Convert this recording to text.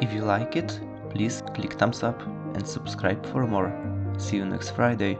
If you like it, please click thumbs up and subscribe for more. See you next Friday.